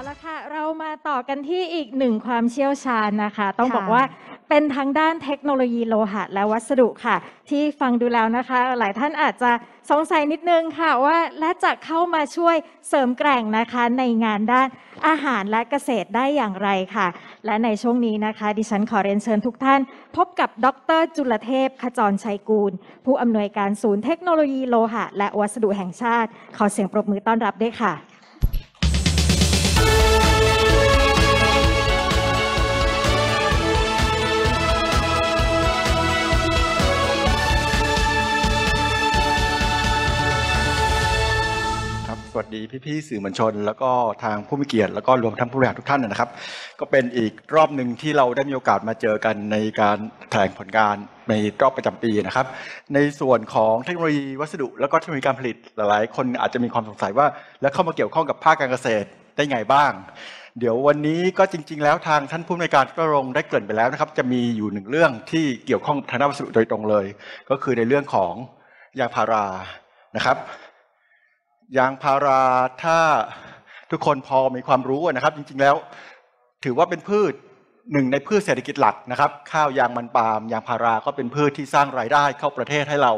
เอาละค่ะเรามาต่อกันที่อีกหนึ่งความเชี่ยวชาญนะคะต้องบอกว่าเป็นทางด้านเทคโนโลยีโลหะและวัสดุค่ะที่ฟังดูแล้วนะคะหลายท่านอาจจะสงสัยนิดนึงค่ะว่าและจะเข้ามาช่วยเสริมแกร่งนะคะในงานด้านอาหารและเกษตรได้อย่างไรค่ะและในช่วงนี้นะคะดิฉันขอเรียนเชิญทุกท่านพบกับดร.จุลเทพขจรชัยกูลผู้อำนวยการศูนย์เทคโนโลยีโลหะและวัสดุแห่งชาติขอเสียงปรบมือต้อนรับด้วยค่ะสวัสดีพี่ๆสื่อมวลชนแล้วก็ทางผู้มีเกียรติแล้วก็รวมทั้งผู้บริหารทุกท่านนะครับก็เป็นอีกรอบหนึ่งที่เราได้มีโอกาสมาเจอกันในการแถลงผลงานในรอบประจำปีนะครับในส่วนของเทคโนโลยีวัสดุแล้วก็เทคโนโลยีการผลิตหลายๆคนอาจจะมีความสงสัยว่าแล้วเข้ามาเกี่ยวข้องกับภาคการเกษตรได้ไงบ้างเดี๋ยววันนี้ก็จริงๆแล้วทางท่านผู้อำนวยการก็ลงได้เกริ่นไปแล้วนะครับจะมีอยู่หนึ่งเรื่องที่เกี่ยวข้องกับทางด้านวัสดุโดยตรงเลยก็คือในเรื่องของยางพารานะครับยางพาราถ้าทุกคนพอมีความรู้นะครับจริงๆแล้วถือว่าเป็นพืชหนึ่งในพืชเศรษฐกิจหลักนะครับข้าวยางมันปาล์มยางพาราก็เป็นพืชที่สร้างรายได้เข้าประเทศให้เรา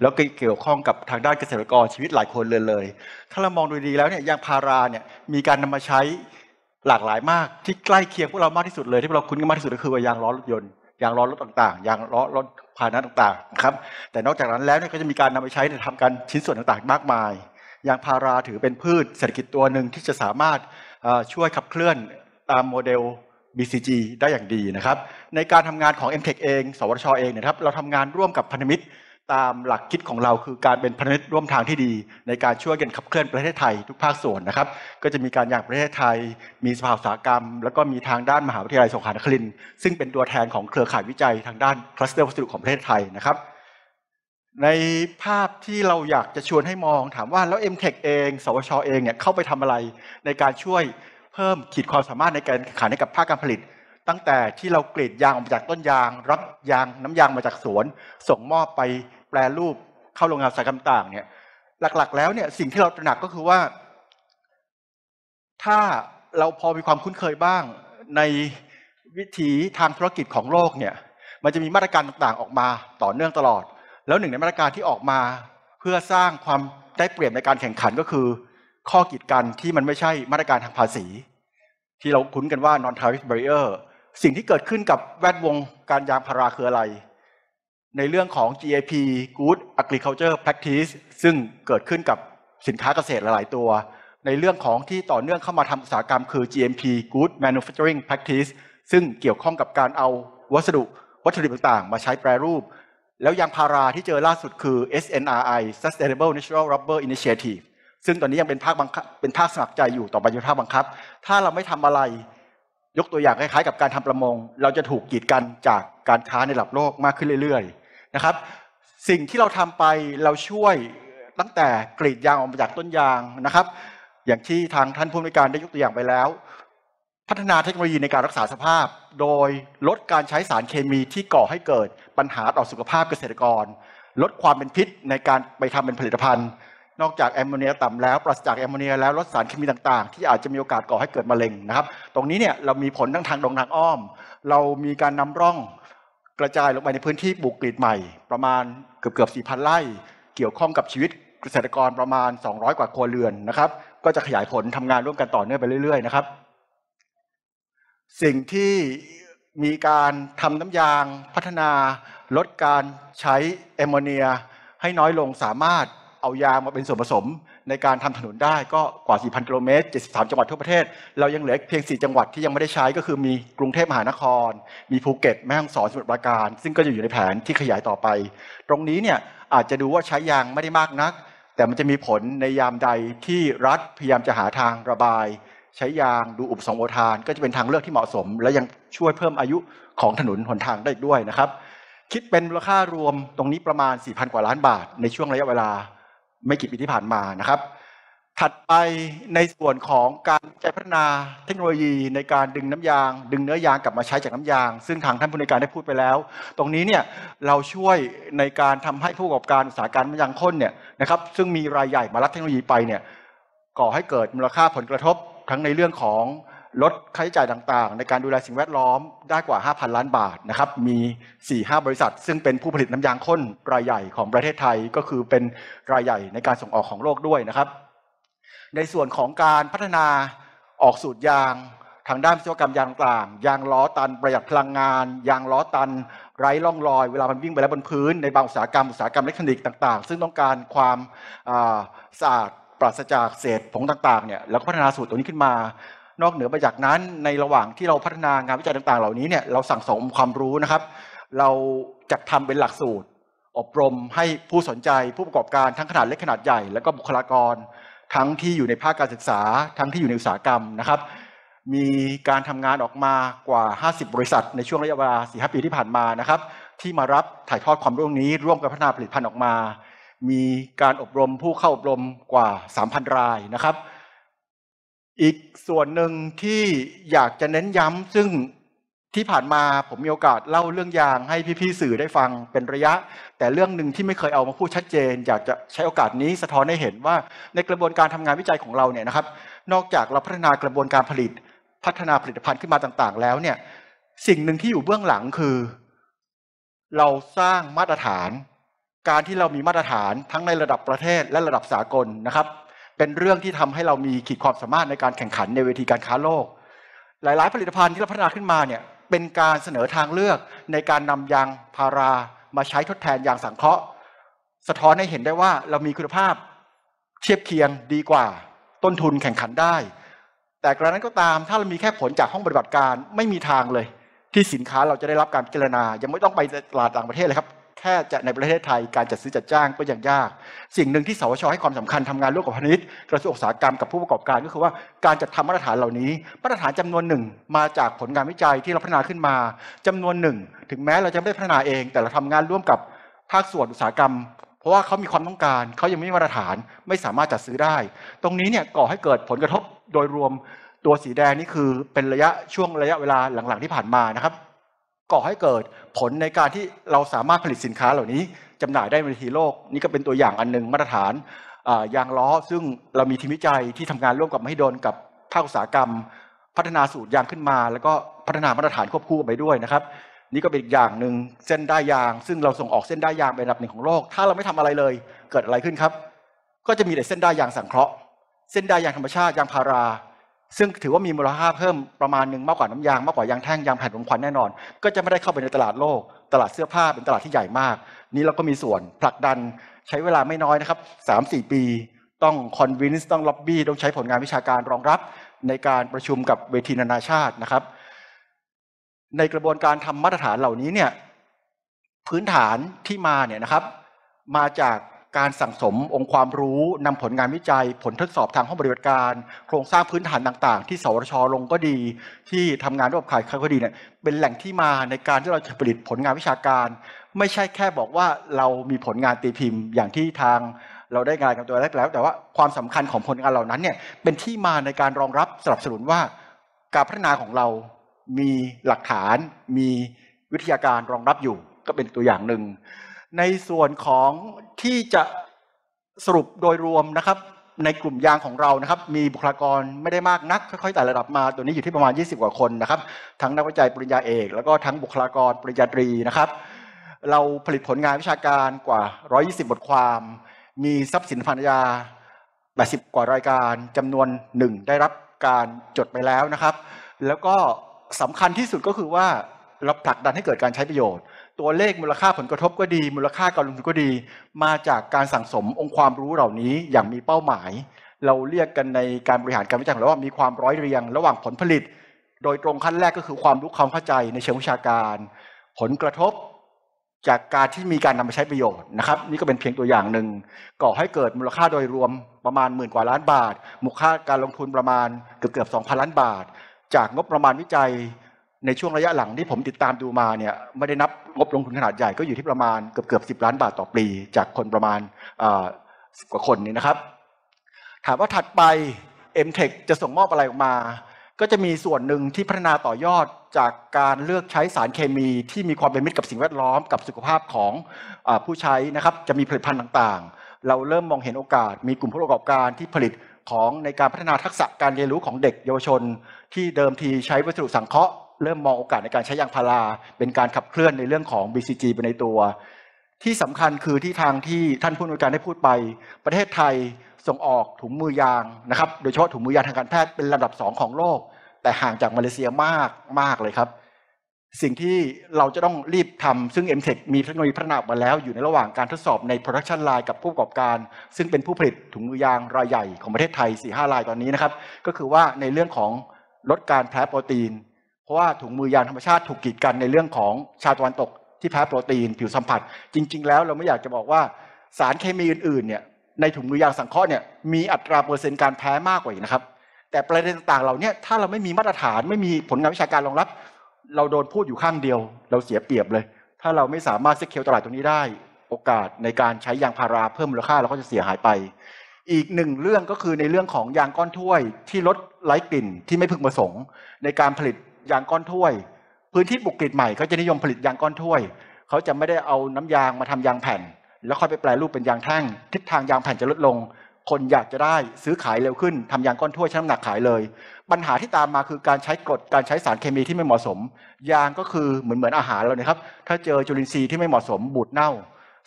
แล้วก็เกี่ยวข้องกับทางด้านเกษตรกรชีวิตหลายคนเลยถ้าเรามองดูดีแล้วเนี่ยยางพาราเนี่ยมีการนำมาใช้หลากหลายมากที่ใกล้เคียงพวกเรามากที่สุดเลยที่เราคุ้นกันมากที่สุดก็คือยางล้อรถยนต์ยางล้อรถต่างๆยางล้อรถพาหนะต่างๆนะครับแต่นอกจากนั้นแล้วเนี่ยก็จะมีการนำไปใช้ในทำการชิ้นส่วนต่างๆมากมายยางพาราถือเป็นพืชเศรษฐกิจตัวหนึ่งที่จะสามารถช่วยขับเคลื่อนตามโมเดล BCG ได้อย่างดีนะครับในการทำงานของ MTEC เองสวทช.เองนะครับเราทำงานร่วมกับพันธมิตรตามหลักคิดของเราคือการเป็นพันธมิตรร่วมทางที่ดีในการช่วยกันขับเคลื่อนประเทศไทยทุกภาคส่วนนะครับก็จะมีการยางประเทศไทยมีสภาอุตสาหกรรมแล้วก็มีทางด้านมหาวิทยาลัยสงขลานครินทร์ซึ่งเป็นตัวแทนของเครือข่ายวิจัยทางด้านคลัสเตอร์วัสดุของประเทศไทยนะครับในภาพที่เราอยากจะชวนให้มองถามว่าแล้ว MTEC เองสวช.เองเนี่ยเข้าไปทำอะไรในการช่วยเพิ่มขีดความสามารถในการแข่งขันให้กับภาคการผลิตตั้งแต่ที่เรากรีดยางออกจากต้นยางรับยางน้ำยางมาจากสวนส่งมอบไปแปรรูปเข้าโรงงานอุตสาหกรรมต่างเนี่ยหลักๆแล้วเนี่ยสิ่งที่เราตระหนักก็คือว่าถ้าเราพอมีความคุ้นเคยบ้างในวิถีทางธุรกิจของโลกเนี่ยมันจะมีมาตรการต่างๆออกมาต่อเนื่องตลอดแล้วหนึ่งในมาตรการที่ออกมาเพื่อสร้างความได้เปรียบในการแข่งขันก็คือข้อกีดกันที่มันไม่ใช่มาตรการทางภาษีที่เราคุ้นกันว่า Non Tariff Barrier สิ่งที่เกิดขึ้นกับแวดวงการยางพาราคืออะไรในเรื่องของ GAP Good Agriculture Practice ซึ่งเกิดขึ้นกับสินค้าเกษตรหลายตัวในเรื่องของที่ต่อเนื่องเข้ามาทำอุตสาหกรรมคือ GMP Good Manufacturing Practice ซึ่งเกี่ยวข้องกับการเอาวัสดุต่างๆมาใช้แปรรูปแล้วยางพาราที่เจอล่าสุดคือ SNRI Sustainable Natural Rubber Initiative ซึ่งตอนนี้ยังเป็นภาคสมัครใจอยู่ต่อไปเป็นภาคบังคับถ้าเราไม่ทำอะไรยกตัวอย่างคล้ายๆกับการทำประมงเราจะถูกกีดกันจากการค้าในระดับโลกมากขึ้นเรื่อยๆนะครับสิ่งที่เราทำไปเราช่วยตั้งแต่กรีดยางออกมาจากต้นยางนะครับอย่างที่ทางท่านผู้อำนวยการได้ยกตัวอย่างไปแล้วพัฒนาเทคโนโลยีในการรักษาสภาพโดยลดการใช้สารเคมีที่ก่อให้เกิดปัญหาต่อสุขภาพเกษตรกรลดความเป็นพิษในการไปทำเป็นผลิตภัณฑ์นอกจากแอมโมเนียต่ำแล้วปราศจากแอมโมเนียแล้วลดสารเคมีต่างๆที่อาจจะมีโอกาสก่อให้เกิดมะเร็งนะครับตรงนี้เนี่ยเรามีผลทั้งทางตรงทางอ้อมเรามีการนำร่องกระจายลงไปในพื้นที่ปลูกกรีดใหม่ประมาณเกือบ 4,000 ไร่เกี่ยวข้องกับชีวิตเกษตรกรประมาณ200กว่าครัวเรือนนะครับก็จะขยายผลทำงานร่วมกันต่อเนื่องไปเรื่อยๆนะครับสิ่งที่มีการทำน้ำยางพัฒนาลดการใช้แอมโมเนียให้น้อยลงสามารถเอายางมาเป็นส่วนผสมในการทำถนนได้ก็กว่า 4,000 กิโลเมตร 73 จังหวัดทั่วประเทศเรายังเหลือเพียง 4 จังหวัดที่ยังไม่ได้ใช้ก็คือมีกรุงเทพมหานครมีภูเก็ตแม่ฮ่องสอนสมุทรปราการซึ่งก็อยู่ในแผนที่ขยายต่อไปตรงนี้เนี่ยอาจจะดูว่าใช้ยางไม่ได้มากนักแต่มันจะมีผลในยามใดที่รัฐพยายามจะหาทางระบายใช้ยางดูอุปสงค์อุปทานก็จะเป็นทางเลือกที่เหมาะสมและยังช่วยเพิ่มอายุของถนนหนทางได้อีกด้วยนะครับคิดเป็นมูลค่ารวมตรงนี้ประมาณ 4,000 กว่าล้านบาทในช่วงระยะเวลาไม่กี่ปีที่ผ่านมานะครับถัดไปในส่วนของการพัฒนาเทคโนโลยีในการดึงน้ำยางดึงเนื้อยางกลับมาใช้จากน้ำยางซึ่งทางท่านผู้ในการได้พูดไปแล้วตรงนี้เนี่ยเราช่วยในการทำให้ผู้ประกอบการอุตสาหกรรมยางข้นเนี่ยนะครับซึ่งมีรายใหญ่มารับเทคโนโลยีไปเนี่ยก่อให้เกิดมูลค่าผลกระทบ ทั้งในเรื่องของลดค่าใช้จ่ายต่างๆในการดูแลสิ่งแวดล้อมได้กว่า 5,000 ล้านบาทนะครับมี 4-5 บริษัทซึ่งเป็นผู้ผลิตน้ำยางข้นรายใหญ่ของประเทศไทยก็คือเป็นรายใหญ่ในการส่งออกของโลกด้วยนะครับในส่วนของการพัฒนาออกสูตรยางทางด้านวิศวกรรมยางต่างยางล้อตันประหยัดพลังงานยางล้อตันไร้ร่องรอยเวลามันวิ่งไปแล้วบนพื้นในบางอุตสาหกรรมอิเล็กทรอนิกส์ต่างๆซึ่งต้องการความสะอาดปราศจากเศษผงต่างๆเนี่ยแล้วก็พัฒนาสูตรตัวนี้ขึ้นมานอกเหนือไปจากนั้นในระหว่างที่เราพัฒนางานวิจัยต่างๆเหล่านี้เนี่ยเราสั่งสมความรู้นะครับเราจัดทำเป็นหลักสูตรอบรมให้ผู้สนใจผู้ประกอบการทั้งขนาดเล็กขนาดใหญ่และก็บุคลากรทั้งที่อยู่ในภาคการศึกษาทั้งที่อยู่ในอุตสาหกรรมนะครับมีการทำงานออกมากว่า50บริษัทในช่วงระยะเวลา 4-5 ปีที่ผ่านมานะครับที่มารับถ่ายทอดความรู้นี้ร่วมกันพัฒนาผลิตภัณฑ์ออกมามีการอบรมผู้เข้าอบรมกว่า 3,000 รายนะครับอีกส่วนหนึ่งที่อยากจะเน้นย้ำซึ่งที่ผ่านมาผมมีโอกาสเล่าเรื่องยางให้พี่ๆสื่อได้ฟังเป็นระยะแต่เรื่องหนึ่งที่ไม่เคยเอามาพูดชัดเจนอยากจะใช้โอกาสนี้สะท้อนให้เห็นว่าในกระบวนการทำงานวิจัยของเราเนี่ยนะครับนอกจากเราพัฒนากระบวนการผลิตพัฒนาผลิตภัณฑ์ขึ้นมาต่างๆแล้วเนี่ยสิ่งหนึ่งที่อยู่เบื้องหลังคือเราสร้างมาตรฐานการที่เรามีมาตรฐานทั้งในระดับประเทศและระดับสากลนะครับเป็นเรื่องที่ทำให้เรามีขีดความสามารถในการแข่งขันในเวทีการค้าโลกหลายๆผลิตภัณฑ์ที่เราพัฒนาขึ้นมาเนี่ยเป็นการเสนอทางเลือกในการนำยางพารามาใช้ทดแทนยางสังเคราะห์สะท้อนให้เห็นได้ว่าเรามีคุณภาพเทียบเคียงดีกว่าต้นทุนแข่งขันได้แต่กระนั้นก็ตามถ้าเรามีแค่ผลจากห้องปฏิบัติการไม่มีทางเลยที่สินค้าเราจะได้รับการพิจารณายังไม่ต้องไปตลาดต่างประเทศเลยครับแค่จะในประเทศไทยการจัดซื้อจัดจ้างก็ยังยากสิ่งหนึ่งที่สวช.ให้ความสำคัญทำงานร่วมกับพาณิชย์กระทรวงอุตสาหกรรมกับผู้ประกอบการก็คือว่าการจัดทำมาตรฐานเหล่านี้มาตรฐานจำนวนหนึ่งมาจากผลงานวิจัยที่เราพัฒนาขึ้นมาจำนวนหนึ่งถึงแม้เราจะไม่ได้พัฒนาเองแต่เราทำงานร่วมกับภาคส่วนอุตสาหกรรมเพราะว่าเขามีความต้องการเขายังไม่มีมาตรฐานไม่สามารถจัดซื้อได้ตรงนี้เนี่ยก่อให้เกิดผลกระทบโดยรวมตัวสีแดงนี่คือเป็นระยะเวลาหลังๆที่ผ่านมานะครับก่อให้เกิดผลในการที่เราสามารถผลิตสินค้าเหล่านี้จำหน่ายได้ในทีโลกนี่ก็เป็นตัวอย่างอันหนึ่งมาตรฐานยางล้อซึ่งเรามีทีมวิจัยที่ทำงานร่วมกับมหิดลกับภาคอุตสาหกรรมพัฒนาสูตรยางขึ้นมาแล้วก็พัฒนามาตรฐานควบคู่ไปด้วยนะครับนี่ก็เป็นอีกอย่างหนึ่งเส้นด้ายยางซึ่งเราส่งออกเส้นด้ายยางเป็นอันดับหนึ่งของโลกถ้าเราไม่ทำอะไรเลยเกิดอะไรขึ้นครับก็จะมีแต่เส้นด้ายยางสังเคราะห์เส้นด้ายยางธรรมชาติยางพาราซึ่งถือว่ามีมูลค่าเพิ่มประมาณหนึ่งมากกว่าน้ำยางมากกว่ายางแท่งยางแผ่นรองควันแน่นอนก็จะไม่ได้เข้าไปในตลาดโลกตลาดเสื้อผ้าเป็นตลาดที่ใหญ่มากนี้เราก็มีส่วนผลักดันใช้เวลาไม่น้อยนะครับ 3-4 ปีต้องคอนวินส์ต้องล็อบบี้ต้องใช้ผลงานวิชาการรองรับในการประชุมกับเวทีนานาชาตินะครับในกระบวนการทำมาตรฐานเหล่านี้เนี่ยพื้นฐานที่มาเนี่ยนะครับมาจากการสั่งสมองค์ความรู้นำผลงานวิจัยผลทดสอบทางห้องปฏิบัติการโครงสร้างพื้นฐานต่างๆที่สวช.ลงก็ดีที่ทำงานร่วมกับใครก็ดีเนี่ยเป็นแหล่งที่มาในการที่เราจะผลิตผลงานวิชาการไม่ใช่แค่บอกว่าเรามีผลงานตีพิมพ์อย่างที่ทางเราได้งานกันตัวแรกแล้วแต่ว่าความสำคัญของผลงานเหล่านั้นเนี่ยเป็นที่มาในการรองรับสนับสนุนว่าการพัฒนาของเรามีหลักฐานมีวิทยาการรองรับอยู่ก็เป็นตัวอย่างหนึ่งในส่วนของที่จะสรุปโดยรวมนะครับในกลุ่มยางของเรานะครับมีบุคลากรไม่ได้มากนักค่อยๆแต่ระดับมาตัวนี้อยู่ที่ประมาณ20กว่าคนนะครับทั้งนักวิจัยปริญญาเอกแล้วก็ทั้งบุคลากรปริญญาตรีนะครับเราผลิตผลงานวิชาการกว่า120บทความมีทรัพย์สินพันยา80กว่ารายการจำนวน1ได้รับการจดไปแล้วนะครับแล้วก็สำคัญที่สุดก็คือว่าเราผลักดันให้เกิดการใช้ประโยชน์ตัวเลขมูลค่าผลกระทบก็ดีมูลค่าการลงทุนก็ดีมาจากการสั่งสมองค์ความรู้เหล่านี้อย่างมีเป้าหมายเราเรียกกันในการบริหารการวิจัยแล้วว่ามีความร้อยเรียงระหว่างผลผลิตโดยตรงขั้นแรกก็คือความรู้ความเข้าใจในเชิงวิชาการผลกระทบจากการที่มีการนำไปใช้ประโยชน์นะครับนี่ก็เป็นเพียงตัวอย่างหนึ่งก่อให้เกิดมูลค่าโดยรวมประมาณ10,000กว่าล้านบาทมูลค่าการลงทุนประมาณเกือบ 2,000 ล้านบาทจากงบประมาณวิจัยในช่วงระยะหลังที่ผมติดตามดูมาเนี่ยไม่ได้นับงบลงทุนขนาดใหญ่ก็อยู่ที่ประมาณเกือบ 10 ล้านบาทต่อปีจากคนประมาณ10 กว่าคนนี่นะครับถามว่าถัดไป MTEC จะส่งมอบอะไรออกมาก็จะมีส่วนหนึ่งที่พัฒนาต่อยอดจากการเลือกใช้สารเคมีที่มีความเป็นมิตรกับสิ่งแวดล้อมกับสุขภาพของผู้ใช้นะครับจะมีผลิตภัณฑ์ต่างๆเราเริ่มมองเห็นโอกาสมีกลุ่มผู้ประกอบการที่ผลิต ของในการพัฒนาทักษะการเรียนรู้ของเด็กเยาวชนที่เดิมทีใช้วัสดุสังเคราะห์เริ่มมองโอกาสในการใช้ยางพาราเป็นการขับเคลื่อนในเรื่องของ BCG ไปในตัวที่สำคัญคือที่ทางที่ท่านผู้อำนวยการได้พูดไปประเทศไทยส่งออกถุงมือยางนะครับโดยเฉพาะถุงมือยางทางการแพทย์เป็นลำดับ2ของโลกแต่ห่างจากมาเลเซียมากมากเลยครับสิ่งที่เราจะต้องรีบทำซึ่ง MTEC มีเทคโนโลยีพัฒนามาแล้วอยู่ในระหว่างการทดสอบใน production line กับผู้ประกอบการซึ่งเป็นผู้ผลิตถุงมือยางรายใหญ่ของประเทศไทย 4-5 รายตอนนี้นะครับก็คือว่าในเรื่องของลดการแพ้โปรตีนเพราะว่าถุงมือยางธรรมชาติถูกกีดกันในเรื่องของชาติตะวันตกที่แพ้โปรตีนผิวสัมผัสจริงๆแล้วเราไม่อยากจะบอกว่าสารเคมีอื่นๆเนี่ยในถุงมือยางสังเคราะห์เนี่ยมีอัตราเปอร์เซ็นต์การแพ้มากกว่านะครับแต่ประเด็นต่างๆเราเนี่ยถ้าเราไม่มีมาตรฐานไม่มีผลงานวิชาการรองรับเราโดนพูดอยู่ข้างเดียวเราเสียเปรียบเลยถ้าเราไม่สามารถเซ็กเคียวตลาดตรงนี้ได้โอกาสในการใช้ยางพาราเพิ่มมูลค่าเราก็จะเสียหายไปอีกหนึ่งเรื่องก็คือในเรื่องของยางก้อนถ้วยที่ลดไร้กลิ่นที่ไม่พึงประสงค์ในการผลิตยางก้อนถ้วยพื้นที่บุกกลิ่นใหม่เขาจะนิยมผลิตยางก้อนถ้วยเขาจะไม่ได้เอาน้ำยางมาทำยางแผ่นแล้วค่อยไปแปรรูปเป็นยางแท่งทิศทางยางแผ่นจะลดลงคนอยากจะได้ซื้อขายเร็วขึ้นทำยางก้อนถ้วยชั่งน้ำหนักขายเลยปัญหาที่ตามมาคือการใช้กรดการใช้สารเคมีที่ไม่เหมาะสมยางก็คือเหมือนอาหารเราเนี่ยครับถ้าเจอจุลินทรีย์ที่ไม่เหมาะสมบูดเน่า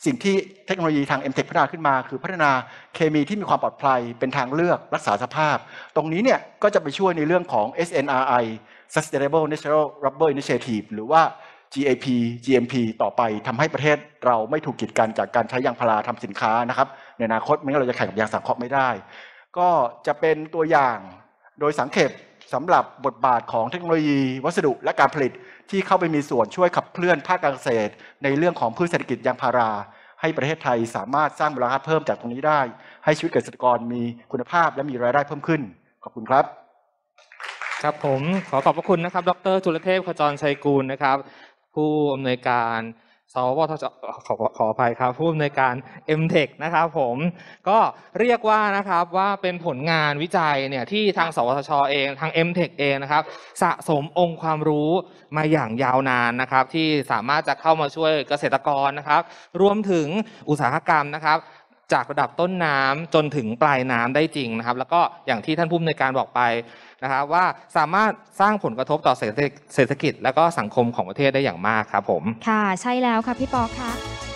สิ่งที่เทคโนโลยีทาง MTEC พัฒนาขึ้นมาคือพัฒนาเคมีที่มีความปลอดภัยเป็นทางเลือกรักษาสภาพตรงนี้เนี่ยก็จะไปช่วยในเรื่องของ SNRI Sustainable Natural Rubber Initiative หรือว่า GAP GMP ต่อไปทำให้ประเทศเราไม่ถูกกีดกันจากการใช้ยางพาราทำสินค้านะครับในอนาคตไม่งั้นเราจะแข่งกับยางสังเคราะห์ไม่ได้ก็จะเป็นตัวอย่างโดยสังเขปสำหรับบทบาทของเทคโนโลยีวัสดุและการผลิตที่เข้าไปมีส่วนช่วยขับเคลื่อนภาคการเกษตรในเรื่องของพืชเศรษฐกิจยางพาราให้ประเทศไทยสามารถสร้างมูลค่าเพิ่มจากตรงนี้ได้ให้ชีวิตเกษตรกรมีคุณภาพและมีรายได้เพิ่มขึ้นขอบคุณครับครับผมขอขอบพระคุณนะครับดร.จุลเทพขจรชัยกูลนะครับผู้อำนวยการสวทช.ขออภัยครับผู้อำนวยการ MTEC นะครับผมก็เรียกว่านะครับว่าเป็นผลงานวิจัยเนี่ยที่ทางสวทช.เองทาง MTEC เองนะครับสะสมองค์ความรู้มาอย่างยาวนานนะครับที่สามารถจะเข้ามาช่วยเกษตรกรนะครับรวมถึงอุตสาหกรรมนะครับจากระดับต้นน้ำจนถึงปลายน้ำได้จริงนะครับแล้วก็อย่างที่ท่านผู้อำนวยการบอกไปนะครับว่าสามารถสร้างผลกระทบต่อเศรษฐกิจและก็สังคมของประเทศได้อย่างมากครับผมค่ะใช่แล้วค่ะพี่ปอค่ะ